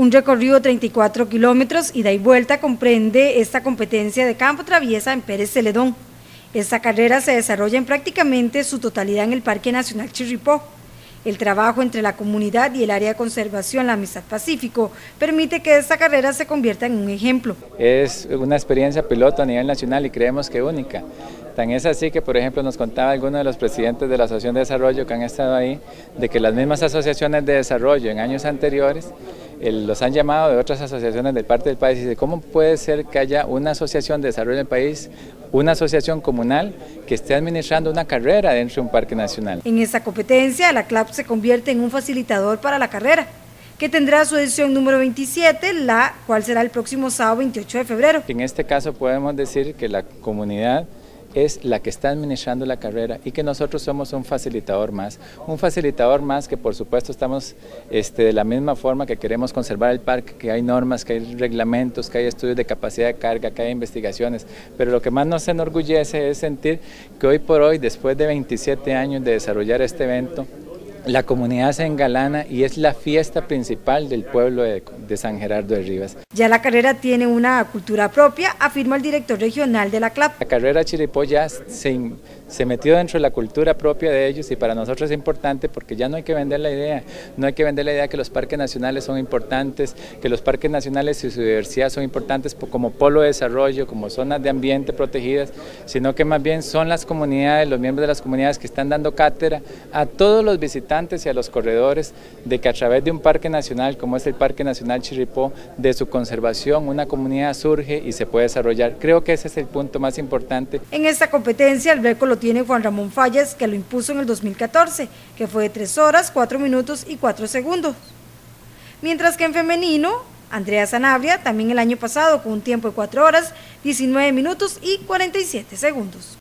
un recorrido de 34 kilómetros, ida y vuelta, comprende esta competencia de campo traviesa en Pérez Zeledón. Esta carrera se desarrolla en prácticamente su totalidad en el Parque Nacional Chirripó. El trabajo entre la comunidad y el Área de Conservación la Amistad-Pacífico permite que esta carrera se convierta en un ejemplo. Es una experiencia piloto a nivel nacional y creemos que única. Tan es así que, por ejemplo, nos contaba alguno de los presidentes de la Asociación de Desarrollo que han estado ahí, de que las mismas asociaciones de desarrollo en años anteriores los han llamado de otras asociaciones del parte del país y dice, ¿cómo puede ser que haya una asociación de desarrollo del país, una asociación comunal que esté administrando una carrera dentro de un parque nacional? En esta competencia, la CLAP se convierte en un facilitador para la carrera, que tendrá su edición número 27, la cual será el próximo sábado 28 de febrero. En este caso podemos decir que la comunidad es la que está administrando la carrera y que nosotros somos un facilitador más que por supuesto estamos de la misma forma que queremos conservar el parque, que hay normas, que hay reglamentos, que hay estudios de capacidad de carga, que hay investigaciones, pero lo que más nos enorgullece es sentir que hoy por hoy, después de 27 años de desarrollar este evento, la comunidad se engalana y es la fiesta principal del pueblo de San Gerardo de Rivas. Ya la carrera tiene una cultura propia, afirma el director regional de la CLAP. La carrera Chirripó ya se metió dentro de la cultura propia de ellos y para nosotros es importante porque ya no hay que vender la idea, que los parques nacionales son importantes, que los parques nacionales y su diversidad son importantes como polo de desarrollo, como zonas de ambiente protegidas, sino que más bien son las comunidades, los miembros de las comunidades que están dando cátedra a todos los visitantes y a los corredores de que a través de un parque nacional como es el Parque Nacional Chirripó, de su conservación una comunidad surge y se puede desarrollar. Creo que ese es el punto más importante. En esta competencia el récord lo tiene Juan Ramón Fallas, que lo impuso en el 2014, que fue de 3 horas, 4 minutos y 4 segundos. Mientras que en femenino, Andrea Sanabria, también el año pasado con un tiempo de 4 horas, 19 minutos y 47 segundos.